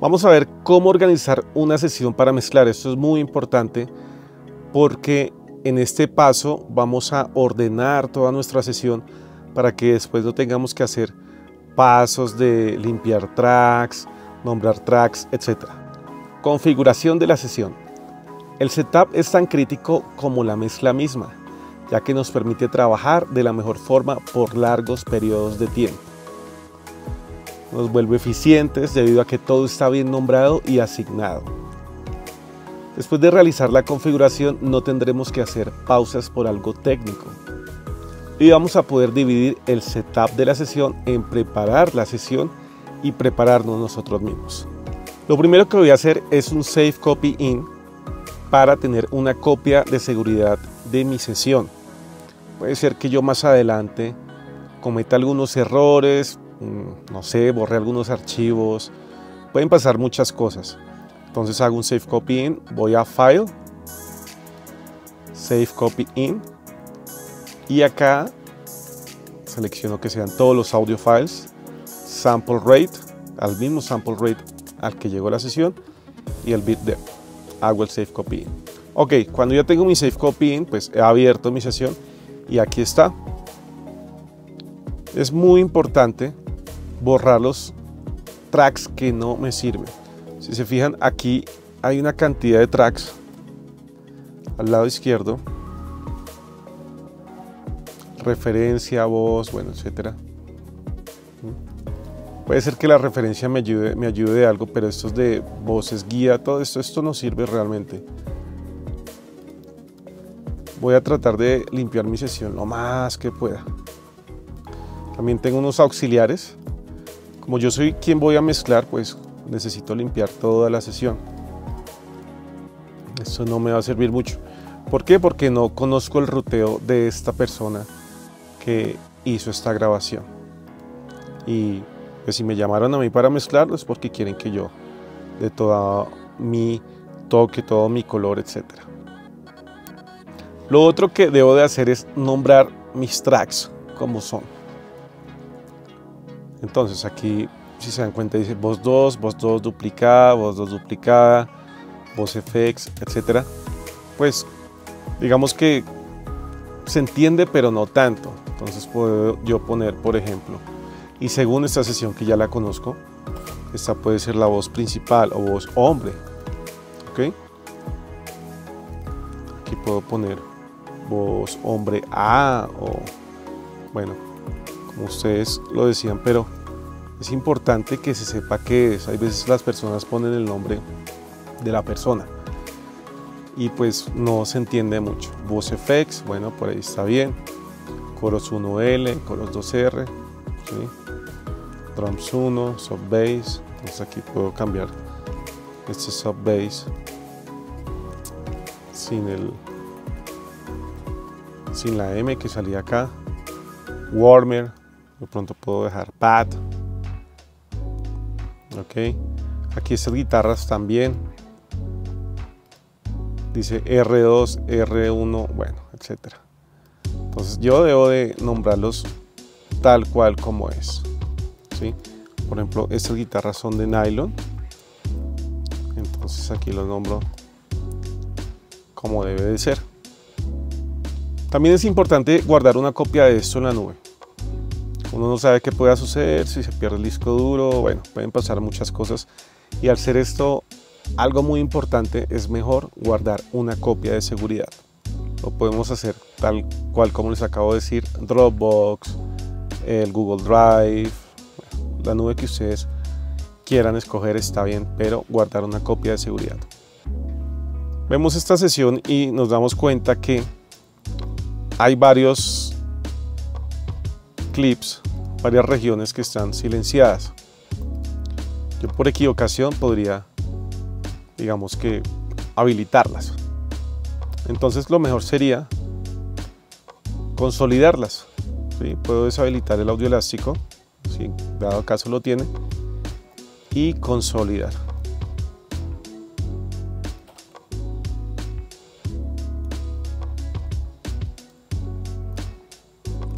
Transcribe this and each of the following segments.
Vamos a ver cómo organizar una sesión para mezclar. Esto es muy importante porque en este paso vamos a ordenar toda nuestra sesión para que después no tengamos que hacer pasos de limpiar tracks, nombrar tracks, etc. Configuración de la sesión. El setup es tan crítico como la mezcla misma, ya que nos permite trabajar de la mejor forma por largos periodos de tiempo. Nos vuelve eficientes debido a que todo está bien nombrado y asignado. Después de realizar la configuración no tendremos que hacer pausas por algo técnico. Y vamos a poder dividir el setup de la sesión en preparar la sesión y prepararnos nosotros mismos. Lo primero que voy a hacer es un Save Copy In para tener una copia de seguridad de mi sesión. Puede ser que yo más adelante cometa algunos errores, no sé, borré algunos archivos, pueden pasar muchas cosas. Entonces hago un Save Copy In, voy a File, Save Copy In, y acá selecciono que sean todos los audio files, Sample Rate, al mismo Sample Rate al que llegó la sesión, y el Bit Depth. Hago el Save Copy In. Ok, cuando ya tengo mi Save Copy In, pues he abierto mi sesión y aquí está. Es muy importante borrar los tracks que no me sirven. Si se fijan, aquí hay una cantidad de tracks al lado izquierdo, referencia, voz, bueno, etcétera. Puede ser que la referencia me ayude de algo, pero estos de voces, guía, todo esto no sirve realmente. Voy a tratar de limpiar mi sesión lo más que pueda. También tengo unos auxiliares. Como yo soy quien voy a mezclar, pues necesito limpiar toda la sesión. Esto no me va a servir mucho. ¿Por qué? Porque no conozco el ruteo de esta persona que hizo esta grabación. Y pues si me llamaron a mí para mezclarlo es porque quieren que yo de todo mi toque, todo mi color, etc. Lo otro que debo de hacer es nombrar mis tracks como son. Entonces aquí, si se dan cuenta, dice voz 2, voz 2 duplicada, voz 2 duplicada, voz FX, etc. Pues digamos que se entiende, pero no tanto. Entonces puedo yo poner, por ejemplo, y según esta sesión que ya la conozco, esta puede ser la voz principal o voz hombre. ¿Okay? Aquí puedo poner voz hombre A o, bueno, como ustedes lo decían, pero es importante que se sepa qué es. Hay veces las personas ponen el nombre de la persona y pues no se entiende mucho. Voz FX, bueno, por ahí está bien. Coros 1L, Coros 2R. ¿Sí? Drums 1, Sub Bass. Entonces aquí puedo cambiar este Sub Bass sin la M que salía acá. Warmer, de pronto puedo dejar Pad. Ok, aquí estas guitarras también. Dice R2, R1, bueno, etc. Entonces yo debo de nombrarlos tal cual como es. ¿Sí? Por ejemplo, estas guitarras son de nylon. Entonces aquí los nombro como debe de ser. También es importante guardar una copia de esto en la nube. Uno no sabe qué pueda suceder, si se pierde el disco duro, bueno, pueden pasar muchas cosas. Y al ser esto algo muy importante, es mejor guardar una copia de seguridad. Lo podemos hacer tal cual como les acabo de decir, Dropbox, el Google Drive, la nube que ustedes quieran escoger está bien, pero guardar una copia de seguridad. Vemos esta sesión y nos damos cuenta que hay varios clips, varias regiones que están silenciadas. Yo por equivocación podría, digamos que, habilitarlas. Entonces lo mejor sería consolidarlas. ¿Sí? Puedo deshabilitar el audio elástico, si dado caso lo tiene, y consolidar.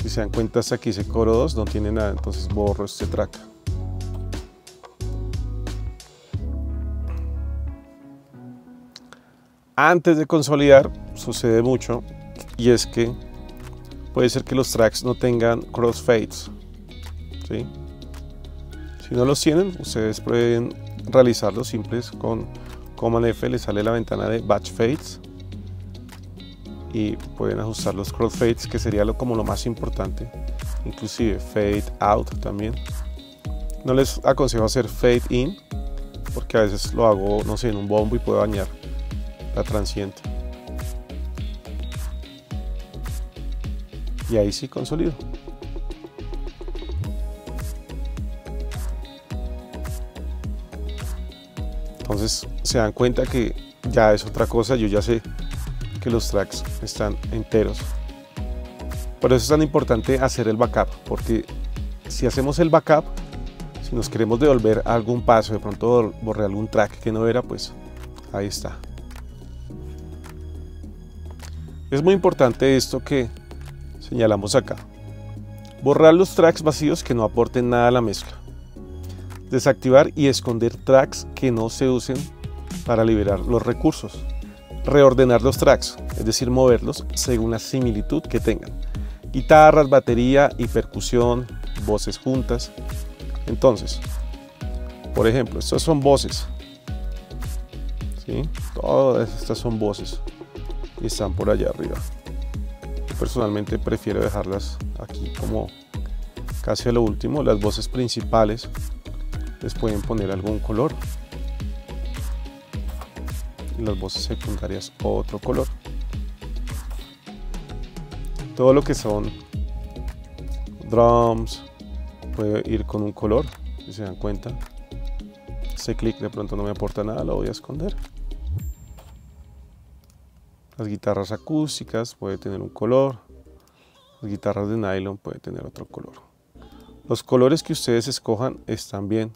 Si se dan cuenta, hasta aquí ese coro 2 no tiene nada, entonces borro este track. Antes de consolidar sucede mucho, y es que puede ser que los tracks no tengan crossfades, ¿sí? Si no los tienen, ustedes pueden realizarlos simples con Command F, les sale la ventana de Batch Fades y pueden ajustar los crossfades, que sería como lo más importante, inclusive Fade Out también. No les aconsejo hacer Fade In porque a veces lo hago, no sé, en un bombo y puedo dañar la transiente. Y ahí sí consolido. Entonces se dan cuenta que ya es otra cosa. Yo ya sé que los tracks están enteros. Por eso es tan importante hacer el backup, porque si hacemos el backup, si nos queremos devolver a algún paso, de pronto borré algún track que no era, pues ahí está. Es muy importante esto que señalamos acá. Borrar los tracks vacíos que no aporten nada a la mezcla. Desactivar y esconder tracks que no se usen para liberar los recursos. Reordenar los tracks, es decir, moverlos según la similitud que tengan. Guitarras, batería y percusión, voces juntas. Entonces, por ejemplo, estas son voces. ¿Sí? Todas estas son voces y están por allá arriba. Personalmente prefiero dejarlas aquí como casi a lo último. Las voces principales les pueden poner algún color y las voces secundarias otro color. Todo lo que son drums puede ir con un color, si se dan cuenta. Este clic de pronto no me aporta nada, lo voy a esconder. Las guitarras acústicas puede tener un color, las guitarras de nylon puede tener otro color. Los colores que ustedes escojan están bien.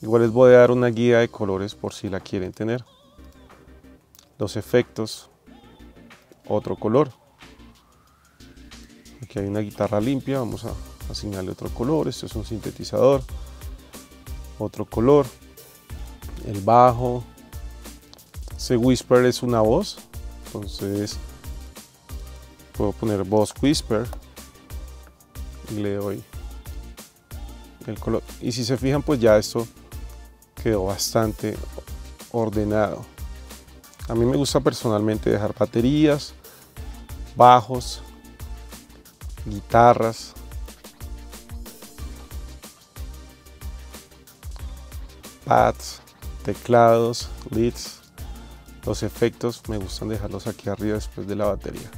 Igual les voy a dar una guía de colores por si la quieren tener. Los efectos, otro color. Aquí hay una guitarra limpia, vamos a asignarle otro color. Este es un sintetizador, otro color. El bajo. Ese whisper es una voz, entonces puedo poner voz whisper y le doy el color. Y si se fijan, pues ya esto quedó bastante ordenado. A mí me gusta personalmente dejar baterías, bajos, guitarras. Pads, teclados, leads. Los efectos me gustan dejarlos aquí arriba después de la batería.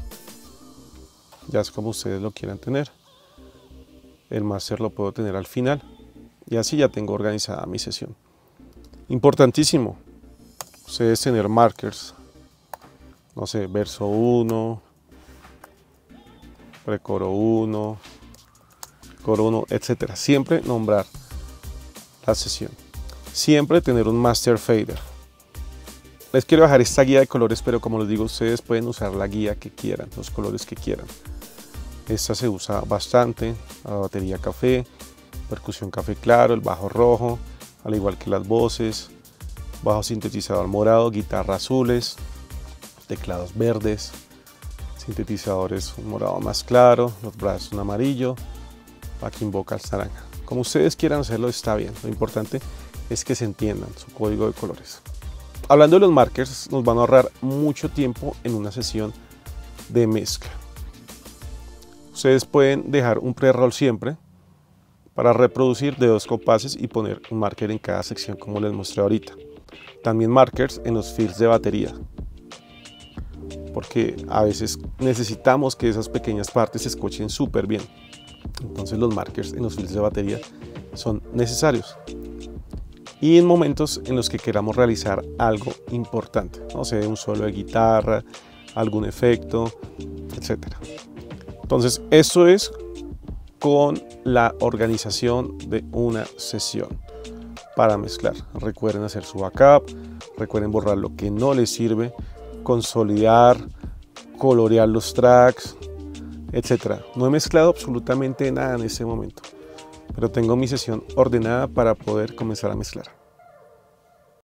Ya es como ustedes lo quieran tener. El master lo puedo tener al final. Y así ya tengo organizada mi sesión. Importantísimo. Ustedes tener markers. No sé, verso 1. Precoro 1. Coro 1, etc. Siempre nombrar la sesión. Siempre tener un master fader. Les quiero bajar esta guía de colores, pero como les digo, ustedes pueden usar la guía que quieran, los colores que quieran. Esta se usa bastante, la batería café, percusión café claro, el bajo rojo, al igual que las voces, bajo sintetizador morado, guitarra azules, teclados verdes, sintetizadores un morado más claro, los brazos un amarillo, backing vocals naranja. Como ustedes quieran hacerlo está bien, lo importante es que se entiendan su código de colores. Hablando de los markers, nos van a ahorrar mucho tiempo en una sesión de mezcla. Ustedes pueden dejar un pre-roll siempre para reproducir de 2 compases y poner un marker en cada sección, como les mostré ahorita. También markers en los fills de batería, porque a veces necesitamos que esas pequeñas partes se escuchen súper bien. Entonces los markers en los fills de batería son necesarios. Y en momentos en los que queramos realizar algo importante, no sé, un solo de guitarra, algún efecto, etc. Entonces, esto es con la organización de una sesión para mezclar. Recuerden hacer su backup, recuerden borrar lo que no les sirve, consolidar, colorear los tracks, etc. No he mezclado absolutamente nada en este momento, pero tengo mi sesión ordenada para poder comenzar a mezclar.